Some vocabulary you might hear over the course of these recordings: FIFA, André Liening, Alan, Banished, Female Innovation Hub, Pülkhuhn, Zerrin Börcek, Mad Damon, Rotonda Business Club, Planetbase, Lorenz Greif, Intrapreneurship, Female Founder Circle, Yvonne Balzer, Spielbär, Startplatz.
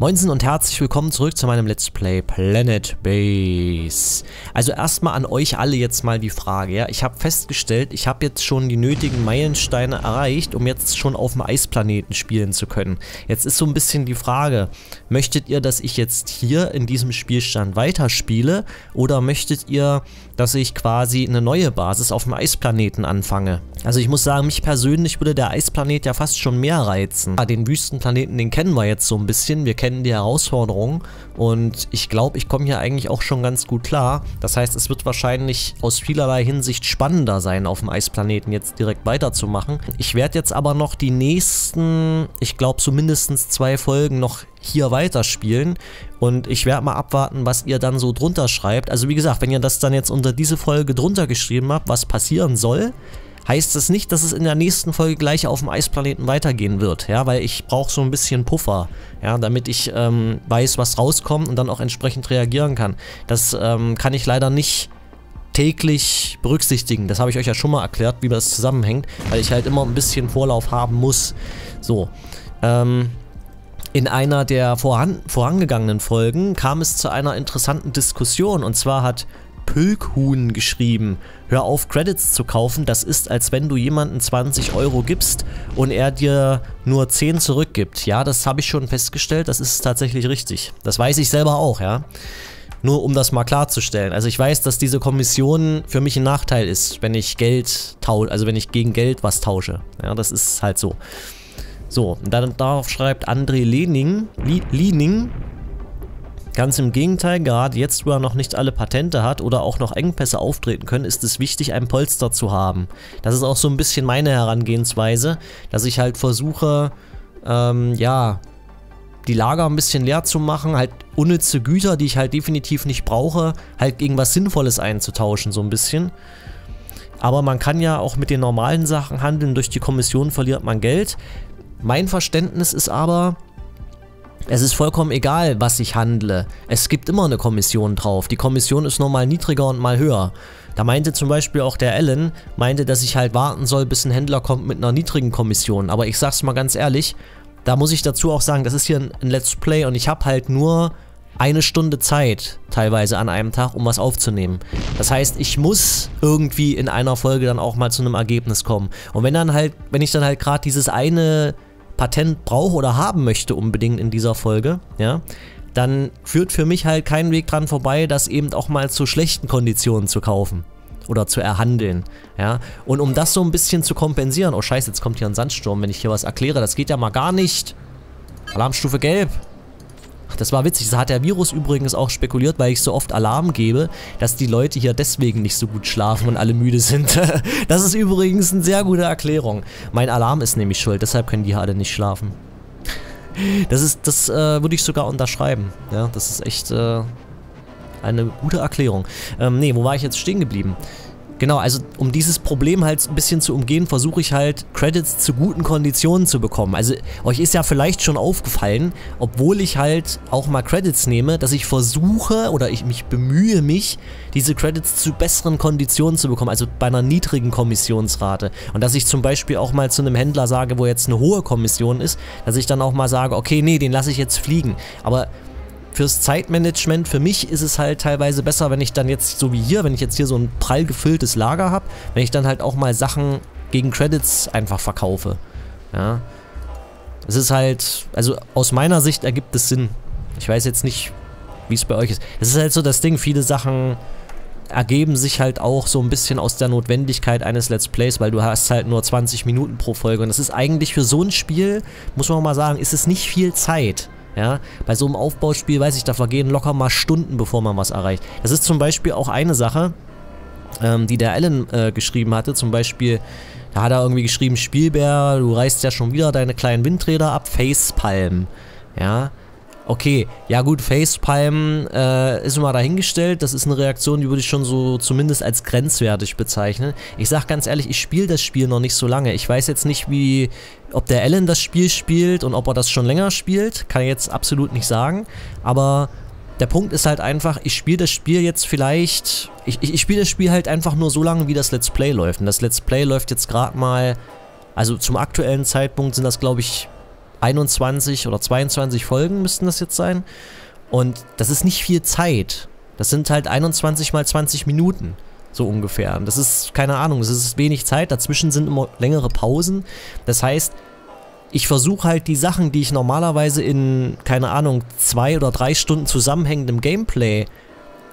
Moinsen und herzlich willkommen zurück zu meinem Let's Play Planetbase. Also erstmal an euch alle jetzt mal die Frage, ja. Ich habe festgestellt, ich habe jetzt schon die nötigen Meilensteine erreicht, um jetzt schon auf dem Eisplaneten spielen zu können. Jetzt ist so ein bisschen die Frage, möchtet ihr, dass ich jetzt hier in diesem Spielstand weiterspiele? Oder möchtet ihr, dass ich quasi eine neue Basis auf dem Eisplaneten anfange? Also ich muss sagen, mich persönlich würde der Eisplanet ja fast schon mehr reizen. Ja, den Wüstenplaneten, den kennen wir jetzt so ein bisschen. Wir kennen die Herausforderungen und ich glaube, ich komme hier eigentlich auch schon ganz gut klar. Das heißt, es wird wahrscheinlich aus vielerlei Hinsicht spannender sein, auf dem Eisplaneten jetzt direkt weiterzumachen. Ich werde jetzt aber noch die nächsten, ich glaube, so mindestens 2 Folgen noch hier weiterspielen und ich werde mal abwarten, was ihr dann so drunter schreibt. Also wie gesagt, wenn ihr das dann jetzt unter diese Folge drunter geschrieben habt, was passieren soll, heißt das nicht, dass es in der nächsten Folge gleich auf dem Eisplaneten weitergehen wird, ja, weil ich brauche so ein bisschen Puffer, ja, damit ich weiß, was rauskommt und dann auch entsprechend reagieren kann. Das kann ich leider nicht täglich berücksichtigen. Das habe ich euch ja schon mal erklärt, wie das zusammenhängt, weil ich halt immer ein bisschen Vorlauf haben muss. So, in einer der vorangegangenen Folgen kam es zu einer interessanten Diskussion und zwar hat Pülkhuhn geschrieben: Hör auf, Credits zu kaufen, das ist, als wenn du jemanden 20 Euro gibst und er dir nur 10 zurückgibt. Ja, das habe ich schon festgestellt, das ist tatsächlich richtig. Das weiß ich selber auch, ja. Nur um das mal klarzustellen. Also ich weiß, dass diese Kommission für mich ein Nachteil ist, wenn ich Geld tausche, also wenn ich gegen Geld was tausche. Ja, das ist halt so. So, und dann darauf schreibt André Liening: Ganz im Gegenteil, gerade jetzt, wo er noch nicht alle Patente hat oder auch noch Engpässe auftreten können, ist es wichtig, ein Polster zu haben. Das ist auch so ein bisschen meine Herangehensweise, dass ich halt versuche, ja, die Lager ein bisschen leer zu machen, halt unnütze Güter, die ich halt definitiv nicht brauche, halt gegen was Sinnvolles einzutauschen, so ein bisschen. Aber man kann ja auch mit den normalen Sachen handeln, durch die Kommission verliert man Geld. Mein Verständnis ist aber, es ist vollkommen egal, was ich handle. Es gibt immer eine Kommission drauf. Die Kommission ist nur mal niedriger und mal höher. Da meinte zum Beispiel auch der Alan, dass ich halt warten soll, bis ein Händler kommt mit einer niedrigen Kommission. Aber ich sag's mal ganz ehrlich, da muss ich dazu auch sagen, das ist hier ein Let's Play und ich habe halt nur eine Stunde Zeit, teilweise an einem Tag, um was aufzunehmen. Das heißt, ich muss irgendwie in einer Folge dann auch mal zu einem Ergebnis kommen. Und wenn ich dann halt gerade dieses eine Patent brauche oder haben möchte unbedingt in dieser Folge, ja, dann führt für mich halt kein Weg dran vorbei, das eben auch mal zu schlechten Konditionen zu kaufen oder zu erhandeln, ja. Und um das so ein bisschen zu kompensieren, oh scheiße, jetzt kommt hier ein Sandsturm, wenn ich hier was erkläre, das geht ja mal gar nicht. Alarmstufe gelb. Das war witzig, das hat der Virus übrigens auch spekuliert, weil ich so oft Alarm gebe, dass die Leute hier deswegen nicht so gut schlafen und alle müde sind. Das ist übrigens eine sehr gute Erklärung. Mein Alarm ist nämlich schuld, deshalb können die hier alle nicht schlafen. Das würde ich sogar unterschreiben. Ja, das ist echt eine gute Erklärung. Nee, wo war ich jetzt stehen geblieben? Genau, also um dieses Problem halt ein bisschen zu umgehen, versuche ich halt, Credits zu guten Konditionen zu bekommen. Also euch ist ja vielleicht schon aufgefallen, obwohl ich halt auch mal Credits nehme, dass ich versuche oder ich bemühe mich, diese Credits zu besseren Konditionen zu bekommen, also bei einer niedrigen Kommissionsrate. Und dass ich zum Beispiel auch mal zu einem Händler sage, wo jetzt eine hohe Kommission ist, dass ich dann auch mal sage, okay, nee, den lasse ich jetzt fliegen. Aber fürs Zeitmanagement, für mich ist es halt teilweise besser, wenn ich dann jetzt, so wie hier, wenn ich jetzt hier so ein prall gefülltes Lager habe, wenn ich dann halt auch mal Sachen gegen Credits einfach verkaufe. Ja. Es ist halt, also aus meiner Sicht ergibt es Sinn. Ich weiß jetzt nicht, wie es bei euch ist. Es ist halt so das Ding, viele Sachen ergeben sich halt auch so ein bisschen aus der Notwendigkeit eines Let's Plays, weil du hast halt nur 20 Minuten pro Folge und das ist eigentlich für so ein Spiel, muss man mal sagen, ist es nicht viel Zeit. Ja, bei so einem Aufbauspiel, weiß ich, da vergehen locker mal Stunden, bevor man was erreicht. Das ist zum Beispiel auch eine Sache, die der Alan geschrieben hatte. Zum Beispiel, da hat er irgendwie geschrieben, Spielbär, du reißt ja schon wieder deine kleinen Windräder ab, Facepalm. Ja, okay, ja gut, Facepalm ist immer dahingestellt. Das ist eine Reaktion, die würde ich schon so zumindest als grenzwertig bezeichnen. Ich sag ganz ehrlich, ich spiele das Spiel noch nicht so lange. Ich weiß jetzt nicht, ob der Alan das Spiel spielt und ob er das schon länger spielt. Kann ich jetzt absolut nicht sagen. Aber der Punkt ist halt einfach, ich spiele das Spiel jetzt vielleicht... Ich spiele das Spiel halt einfach nur so lange, wie das Let's Play läuft. Und das Let's Play läuft jetzt gerade mal... Also zum aktuellen Zeitpunkt sind das, glaube ich... 21 oder 22 Folgen müssten das jetzt sein. Und das ist nicht viel Zeit. Das sind halt 21 mal 20 Minuten. So ungefähr. Und das ist, keine Ahnung, das ist wenig Zeit. Dazwischen sind immer längere Pausen. Das heißt, ich versuche halt die Sachen, die ich normalerweise in, keine Ahnung, 2 oder 3 Stunden zusammenhängendem Gameplay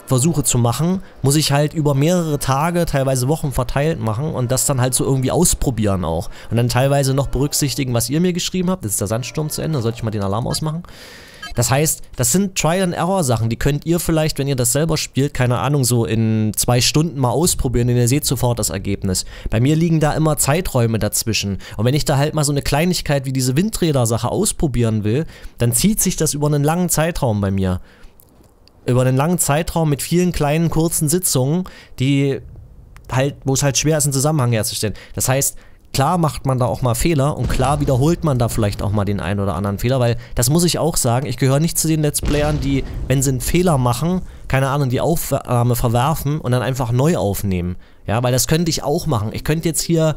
versuche zu machen, muss ich halt über mehrere Tage, teilweise Wochen verteilt machen und das dann halt so irgendwie ausprobieren auch. Und dann teilweise noch berücksichtigen, was ihr mir geschrieben habt. Jetzt ist der Sandsturm zu Ende, sollte ich mal den Alarm ausmachen. Das heißt, das sind Trial-and-Error-Sachen, die könnt ihr vielleicht, wenn ihr das selber spielt, keine Ahnung, so in 2 Stunden mal ausprobieren, denn ihr seht sofort das Ergebnis. Bei mir liegen da immer Zeiträume dazwischen. Und wenn ich da halt mal so eine Kleinigkeit wie diese Windräder-Sache ausprobieren will, dann zieht sich das über einen langen Zeitraum bei mir. Über einen langen Zeitraum mit vielen kleinen, kurzen Sitzungen, die halt, wo es halt schwer ist, einen Zusammenhang herzustellen. Das heißt, klar macht man da auch mal Fehler und klar wiederholt man da vielleicht auch mal den einen oder anderen Fehler, weil das muss ich auch sagen, ich gehöre nicht zu den Let's Playern, die, wenn sie einen Fehler machen, keine Ahnung, die Aufnahme verwerfen und dann einfach neu aufnehmen. Ja, weil das könnte ich auch machen. Ich könnte jetzt hier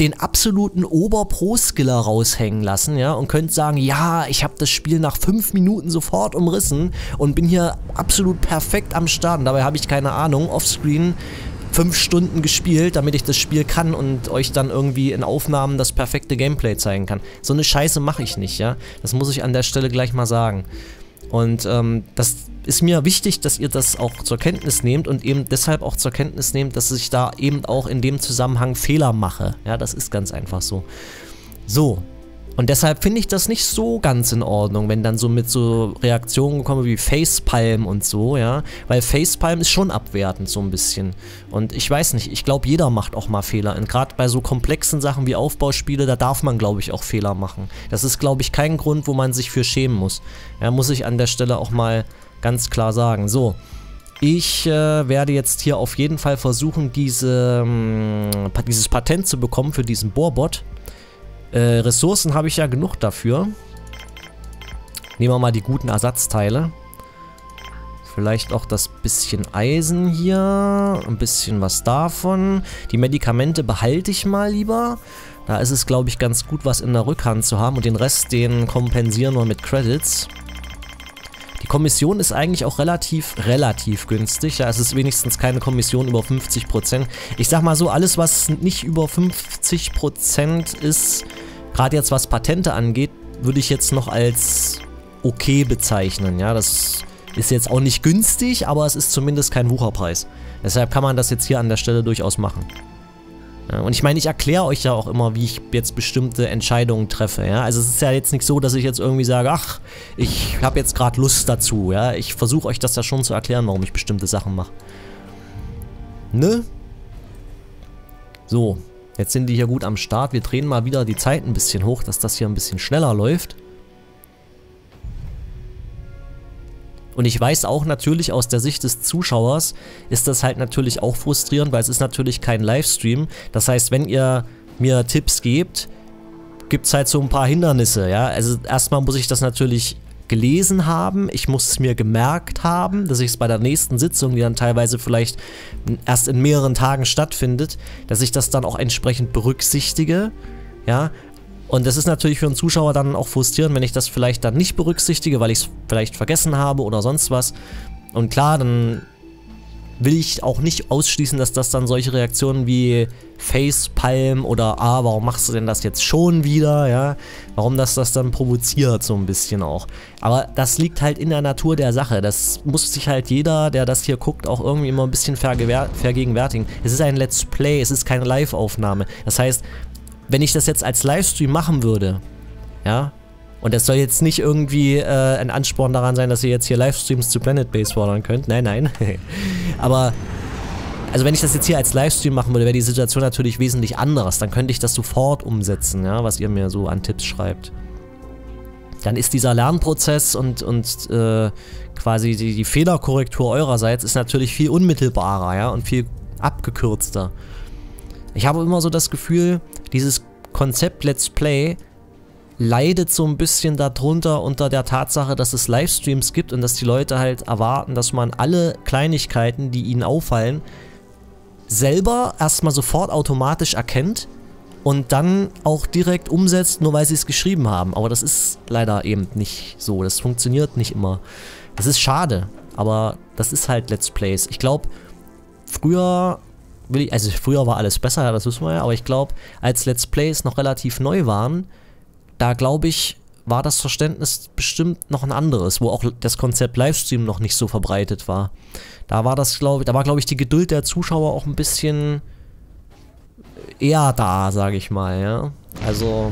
den absoluten Ober-Pro-Skiller raushängen lassen, ja, und könnt sagen, ja, ich habe das Spiel nach 5 Minuten sofort umrissen und bin hier absolut perfekt am Start. Und dabei habe ich, keine Ahnung, offscreen 5 Stunden gespielt, damit ich das Spiel kann und euch dann irgendwie in Aufnahmen das perfekte Gameplay zeigen kann. So eine Scheiße mache ich nicht, ja. Das muss ich an der Stelle gleich mal sagen. Und das ist mir wichtig, dass ihr das auch zur Kenntnis nehmt und eben deshalb auch zur Kenntnis nehmt, dass ich da eben auch in dem Zusammenhang Fehler mache. Ja, das ist ganz einfach so. So. Und deshalb finde ich das nicht so ganz in Ordnung, wenn dann so mit so Reaktionen kommen wie Facepalm und so, ja. Weil Facepalm ist schon abwertend so ein bisschen. Und ich weiß nicht, ich glaube, jeder macht auch mal Fehler. Und gerade bei so komplexen Sachen wie Aufbauspiele, da darf man, glaube ich, auch Fehler machen. Das ist, glaube ich, kein Grund, wo man sich für schämen muss. Ja, muss ich an der Stelle auch mal ganz klar sagen. So. Ich werde jetzt hier auf jeden Fall versuchen, dieses Patent zu bekommen für diesen Bohrbot. Ressourcen habe ich ja genug dafür. Nehmen wir mal die guten Ersatzteile. Vielleicht auch das bisschen Eisen hier. Ein bisschen was davon. Die Medikamente behalte ich mal lieber. Da ist es, glaube ich, ganz gut, was in der Rückhand zu haben. Und den Rest, den kompensieren wir mit Credits. Die Kommission ist eigentlich auch relativ günstig. Ja, es ist wenigstens keine Kommission über 50%. Ich sag mal so, alles was nicht über 50% ist, gerade jetzt was Patente angeht, würde ich jetzt noch als okay bezeichnen. Ja, das ist jetzt auch nicht günstig, aber es ist zumindest kein Wucherpreis. Deshalb kann man das jetzt hier an der Stelle durchaus machen. Und ich meine, ich erkläre euch ja auch immer, wie ich jetzt bestimmte Entscheidungen treffe, ja. Also es ist ja jetzt nicht so, dass ich jetzt irgendwie sage, ach, ich habe jetzt gerade Lust dazu, ja. Ich versuche euch das ja schon zu erklären, warum ich bestimmte Sachen mache. Ne? So, jetzt sind die hier gut am Start. Wir drehen mal wieder die Zeit ein bisschen hoch, dass das hier ein bisschen schneller läuft. Und ich weiß auch natürlich aus der Sicht des Zuschauers ist das halt natürlich auch frustrierend, weil es ist natürlich kein Livestream. Das heißt, wenn ihr mir Tipps gebt, gibt es halt so ein paar Hindernisse, ja. Also erstmal muss ich das natürlich gelesen haben, ich muss es mir gemerkt haben, dass ich es bei der nächsten Sitzung, die dann teilweise vielleicht erst in mehreren Tagen stattfindet, dass ich das dann auch entsprechend berücksichtige, ja. Und das ist natürlich für einen Zuschauer dann auch frustrierend, wenn ich das vielleicht dann nicht berücksichtige, weil ich es vielleicht vergessen habe oder sonst was. Und klar, dann will ich auch nicht ausschließen, dass das dann solche Reaktionen wie Facepalm oder ah, warum machst du denn das jetzt schon wieder, ja, warum das dann provoziert so ein bisschen auch. Aber das liegt halt in der Natur der Sache, das muss sich halt jeder, der das hier guckt, auch irgendwie immer ein bisschen vergegenwärtigen. Es ist ein Let's Play, es ist keine Live-Aufnahme, das heißt, wenn ich das jetzt als Livestream machen würde, ja, und das soll jetzt nicht irgendwie ein Ansporn daran sein, dass ihr jetzt hier Livestreams zu Planetbase fordern könnt, nein, nein, aber, also wenn ich das jetzt hier als Livestream machen würde, wäre die Situation natürlich wesentlich anders, dann könnte ich das sofort umsetzen, ja, was ihr mir so an Tipps schreibt. Dann ist dieser Lernprozess und quasi die Fehlerkorrektur eurerseits ist natürlich viel unmittelbarer, ja, und viel abgekürzter. Ich habe immer so das Gefühl, dieses Konzept Let's Play leidet so ein bisschen darunter, unter der Tatsache, dass es Livestreams gibt und dass die Leute halt erwarten, dass man alle Kleinigkeiten, die ihnen auffallen, selber erstmal sofort automatisch erkennt und dann auch direkt umsetzt, nur weil sie es geschrieben haben. Aber das ist leider eben nicht so. Das funktioniert nicht immer. Das ist schade, aber das ist halt Let's Plays. Ich glaube, früher war alles besser, ja, das wissen wir ja, aber ich glaube, als Let's Plays noch relativ neu waren, da glaube ich, war das Verständnis bestimmt noch ein anderes, wo auch das Konzept Livestream noch nicht so verbreitet war. Da war das, glaube ich, die Geduld der Zuschauer auch ein bisschen eher da, sage ich mal, ja. Also,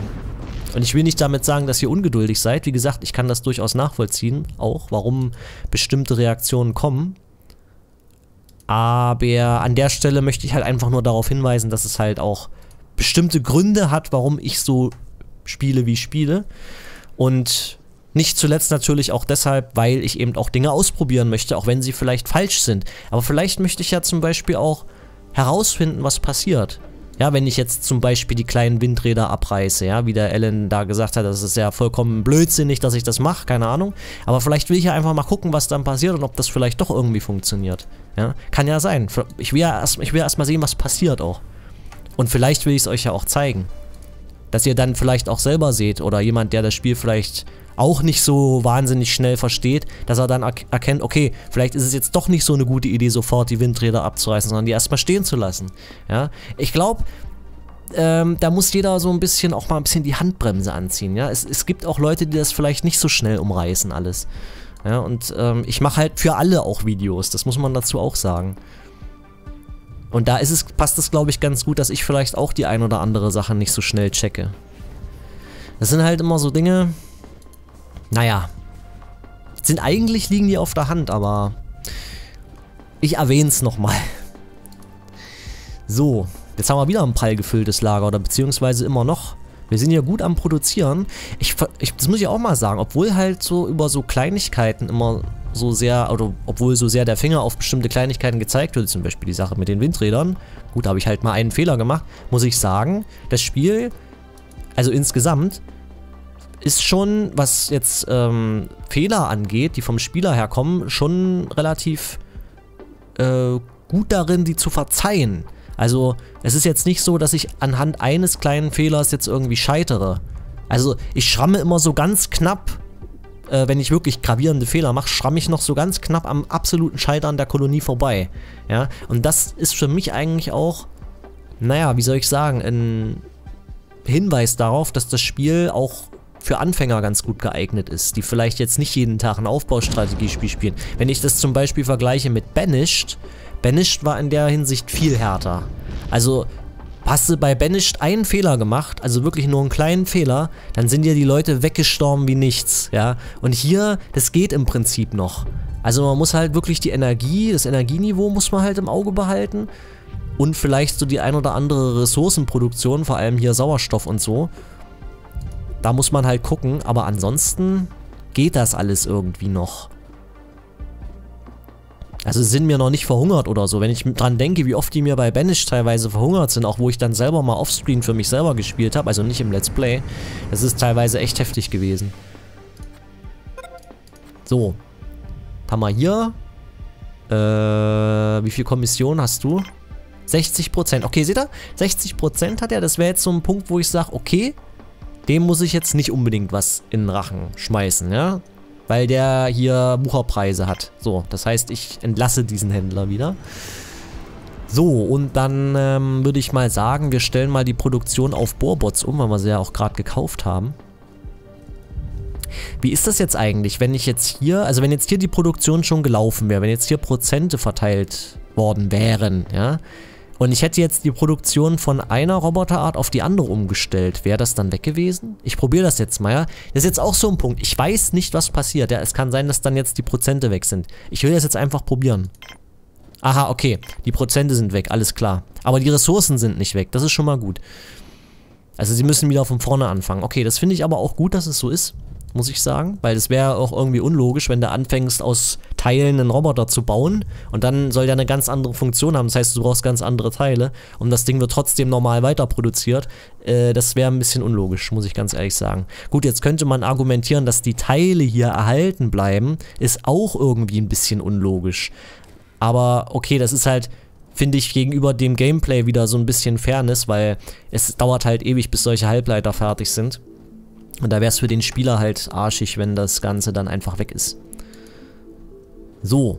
und ich will nicht damit sagen, dass ihr ungeduldig seid. Wie gesagt, ich kann das durchaus nachvollziehen, auch, warum bestimmte Reaktionen kommen. Aber an der Stelle möchte ich halt einfach nur darauf hinweisen, dass es halt auch bestimmte Gründe hat, warum ich so spiele, wie ich spiele. Und nicht zuletzt natürlich auch deshalb, weil ich eben auch Dinge ausprobieren möchte, auch wenn sie vielleicht falsch sind. Aber vielleicht möchte ich ja zum Beispiel auch herausfinden, was passiert. Ja, wenn ich jetzt zum Beispiel die kleinen Windräder abreiße, ja, wie der Alan da gesagt hat, das ist ja vollkommen blödsinnig, dass ich das mache, keine Ahnung. Aber vielleicht will ich ja einfach mal gucken, was dann passiert und ob das vielleicht doch irgendwie funktioniert. Ja, kann ja sein. Ich will ja erst mal sehen, was passiert auch. Und vielleicht will ich es euch ja auch zeigen. Dass ihr dann vielleicht auch selber seht oder jemand, der das Spiel vielleicht auch nicht so wahnsinnig schnell versteht, dass er dann erkennt, okay, vielleicht ist es jetzt doch nicht so eine gute Idee, sofort die Windräder abzureißen, sondern die erstmal stehen zu lassen. Ja? Ich glaube, da muss jeder so ein bisschen auch mal ein bisschen die Handbremse anziehen. Ja? Es gibt auch Leute, die das vielleicht nicht so schnell umreißen alles. Ja? Und ich mache halt für alle auch Videos, das muss man dazu auch sagen. Und da ist es, passt es, glaube ich, ganz gut, dass ich vielleicht auch die ein oder andere Sache nicht so schnell checke. Das sind halt immer so Dinge, naja, sind eigentlich, liegen die auf der Hand, aber ich erwähne es nochmal. So, jetzt haben wir wieder ein prallgefülltes Lager, oder beziehungsweise immer noch. Wir sind ja gut am Produzieren. Das muss ich auch mal sagen, obwohl halt so über so Kleinigkeiten immer so sehr, oder obwohl so sehr der Finger auf bestimmte Kleinigkeiten gezeigt wird, zum Beispiel die Sache mit den Windrädern. Gut, da habe ich halt mal einen Fehler gemacht, muss ich sagen. Das Spiel, also insgesamt, ist schon, was jetzt Fehler angeht, die vom Spieler herkommen, schon relativ gut darin, die zu verzeihen. Also, es ist jetzt nicht so, dass ich anhand eines kleinen Fehlers jetzt irgendwie scheitere. Also, ich schramme immer so ganz knapp, wenn ich wirklich gravierende Fehler mache, schramme ich noch so ganz knapp am absoluten Scheitern der Kolonie vorbei. Ja, und das ist für mich eigentlich auch, naja, wie soll ich sagen, ein Hinweis darauf, dass das Spiel auch für Anfänger ganz gut geeignet ist, die vielleicht jetzt nicht jeden Tag ein Aufbaustrategiespiel spielen. Wenn ich das zum Beispiel vergleiche mit Banished, Banished war in der Hinsicht viel härter. Also, hast du bei Banished einen Fehler gemacht, also wirklich nur einen kleinen Fehler, dann sind dir die Leute weggestorben wie nichts, ja. Und hier, das geht im Prinzip noch. Also man muss halt wirklich die Energie, das Energieniveau muss man halt im Auge behalten und vielleicht so die ein oder andere Ressourcenproduktion, vor allem hier Sauerstoff und so. Da muss man halt gucken, aber ansonsten geht das alles irgendwie noch. Also sind wir noch nicht verhungert oder so. Wenn ich dran denke, wie oft die mir bei Banished teilweise verhungert sind, auch wo ich dann selber mal offscreen für mich selber gespielt habe, also nicht im Let's Play, das ist teilweise echt heftig gewesen. So. Haben wir hier. Wie viel Kommission hast du? 60%. Okay, seht ihr? 60% hat er. Das wäre jetzt so ein Punkt, wo ich sage, okay, dem muss ich jetzt nicht unbedingt was in den Rachen schmeißen, ja? Weil der hier Wucherpreise hat. So, das heißt, ich entlasse diesen Händler wieder. So, und dann würde ich mal sagen, wir stellen mal die Produktion auf Bohrbots um, weil wir sie ja auch gerade gekauft haben. Wie ist das jetzt eigentlich, wenn ich jetzt hier, also wenn jetzt hier die Produktion schon gelaufen wäre, wenn jetzt hier Prozente verteilt worden wären, ja? Und ich hätte jetzt die Produktion von einer Roboterart auf die andere umgestellt. Wäre das dann weg gewesen? Ich probiere das jetzt mal, ja. Das ist jetzt auch so ein Punkt. Ich weiß nicht, was passiert. Ja, es kann sein, dass dann jetzt die Prozente weg sind. Ich will das jetzt einfach probieren. Aha, okay. Die Prozente sind weg, alles klar. Aber die Ressourcen sind nicht weg. Das ist schon mal gut. Also sie müssen wieder von vorne anfangen. Okay, das finde ich aber auch gut, dass es so ist, muss ich sagen. Weil das wäre auch irgendwie unlogisch, wenn du anfängst, aus Teilen einen Roboter zu bauen. Und dann soll der eine ganz andere Funktion haben. Das heißt, du brauchst ganz andere Teile. Und das Ding wird trotzdem normal weiter produziert. Das wäre ein bisschen unlogisch, muss ich ganz ehrlich sagen. Gut, jetzt könnte man argumentieren, dass die Teile hier erhalten bleiben. Ist auch irgendwie ein bisschen unlogisch. Aber okay, das ist halt finde ich, gegenüber dem Gameplay wieder so ein bisschen Fairness, weil es dauert halt ewig, bis solche Halbleiter fertig sind. Und da wäre es für den Spieler halt arschig, wenn das Ganze dann einfach weg ist. So.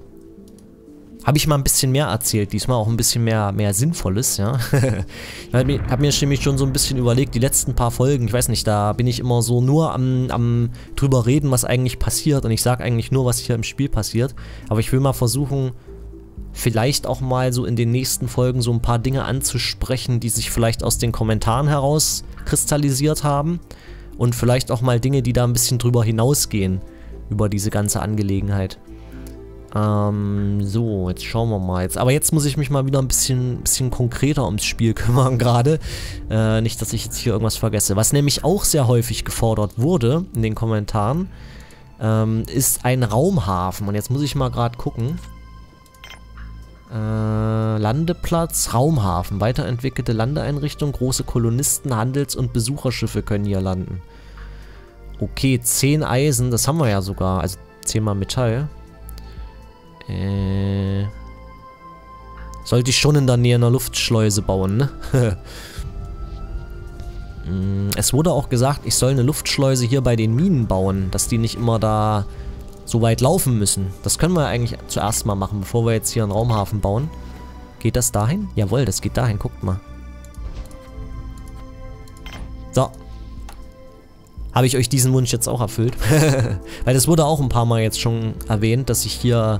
Habe ich mal ein bisschen mehr erzählt, diesmal auch ein bisschen mehr Sinnvolles, ja. Ich habe mir nämlich schon so ein bisschen überlegt, die letzten paar Folgen, ich weiß nicht, da bin ich immer so nur am drüber reden, was eigentlich passiert, und ich sage eigentlich nur, was hier im Spiel passiert, aber ich will mal versuchen, vielleicht auch mal so in den nächsten Folgen so ein paar Dinge anzusprechen, die sich vielleicht aus den Kommentaren heraus kristallisiert haben und vielleicht auch mal Dinge, die da ein bisschen drüber hinausgehen, über diese ganze Angelegenheit. So, jetzt schauen wir mal. Aber jetzt muss ich mich mal wieder ein bisschen konkreter ums Spiel kümmern gerade. Nicht, dass ich jetzt hier irgendwas vergesse. Was nämlich auch sehr häufig gefordert wurde in den Kommentaren, ist ein Raumhafen. Und jetzt muss ich mal gerade gucken. Landeplatz, Raumhafen. Weiterentwickelte Landeeinrichtung, große Kolonisten, Handels- und Besucherschiffe können hier landen. Okay, 10 Eisen, das haben wir ja sogar. Also 10 mal Metall. Sollte ich schon in der Nähe einer Luftschleuse bauen, ne? Es wurde auch gesagt, ich soll eine Luftschleuse hier bei den Minen bauen, dass die nicht immer da so weit laufen müssen. Das können wir eigentlich zuerst mal machen, bevor wir jetzt hier einen Raumhafen bauen. Geht das dahin? Jawohl, das geht dahin, guckt mal. So. Habe ich euch diesen Wunsch jetzt auch erfüllt? Weil das wurde auch ein paar Mal jetzt schon erwähnt, dass ich hier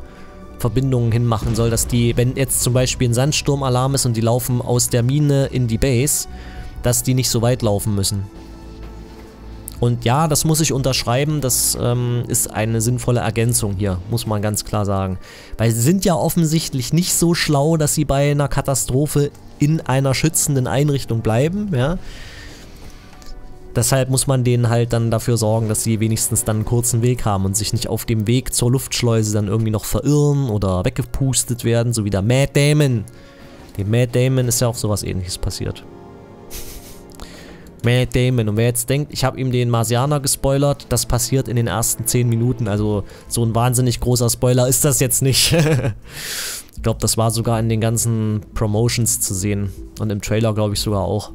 Verbindungen hinmachen soll, dass die, wenn jetzt zum Beispiel ein Sandsturmalarm ist und die laufen aus der Mine in die Base, dass die nicht so weit laufen müssen. Und ja, das muss ich unterschreiben, das ist eine sinnvolle Ergänzung hier, muss man ganz klar sagen. Weil sie sind ja offensichtlich nicht so schlau, dass sie bei einer Katastrophe in einer schützenden Einrichtung bleiben, ja. Deshalb muss man denen halt dann dafür sorgen, dass sie wenigstens dann einen kurzen Weg haben und sich nicht auf dem Weg zur Luftschleuse dann irgendwie noch verirren oder weggepustet werden, so wie der Mad Damon. Dem Mad Damon ist ja auch sowas Ähnliches passiert. Mad Damon. Und wer jetzt denkt, ich habe ihm den Marsianer gespoilert, das passiert in den ersten 10 Minuten. Also so ein wahnsinnig großer Spoiler ist das jetzt nicht. Ich glaube, das war sogar in den ganzen Promotions zu sehen. Und im Trailer, glaube ich, sogar auch.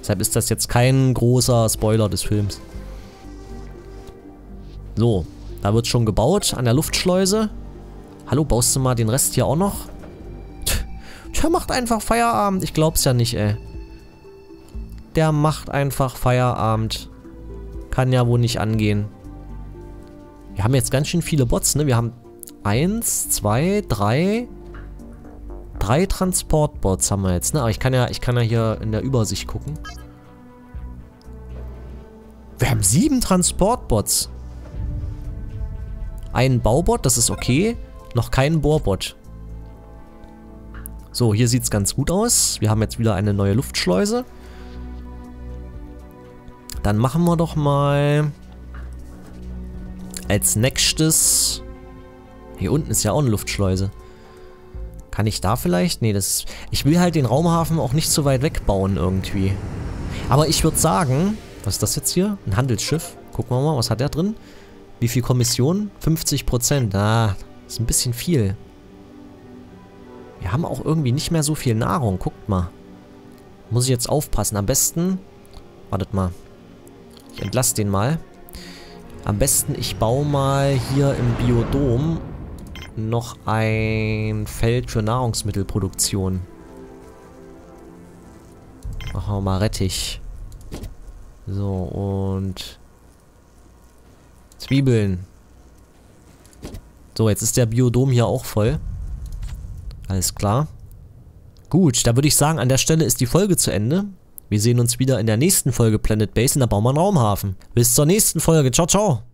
Deshalb ist das jetzt kein großer Spoiler des Films. So, da wird schon gebaut an der Luftschleuse. Hallo, baust du mal den Rest hier auch noch? Der macht einfach Feierabend. Ich glaub's ja nicht, ey. Der macht einfach Feierabend. Kann ja wohl nicht angehen. Wir haben jetzt ganz schön viele Bots, ne? Wir haben 3 Transportbots haben wir jetzt, ne? Aber ich kann ja hier in der Übersicht gucken. Wir haben 7 Transportbots. Einen Baubot, das ist okay. Noch keinen Bohrbot. So, hier sieht es ganz gut aus. Wir haben jetzt wieder eine neue Luftschleuse. Dann machen wir doch mal als nächstes... Hier unten ist ja auch eine Luftschleuse. Kann ich da vielleicht? Nee, das ist... Ich will halt den Raumhafen auch nicht so weit wegbauen irgendwie. Aber ich würde sagen... Was ist das jetzt hier? Ein Handelsschiff. Gucken wir mal, was hat der drin? Wie viel Kommission? 50%. Ah, ist ein bisschen viel. Wir haben auch irgendwie nicht mehr so viel Nahrung. Guckt mal. Muss ich jetzt aufpassen. Am besten... Wartet mal. Ich entlasse den mal. Am besten, ich baue mal hier im Biodom... noch ein Feld für Nahrungsmittelproduktion. Machen wir mal Rettich. So, und... Zwiebeln. So, jetzt ist der Biodom hier auch voll. Alles klar. Gut, da würde ich sagen, an der Stelle ist die Folge zu Ende. Wir sehen uns wieder in der nächsten Folge Planetbase, und da bauen wir einen Raumhafen. Bis zur nächsten Folge. Ciao, ciao.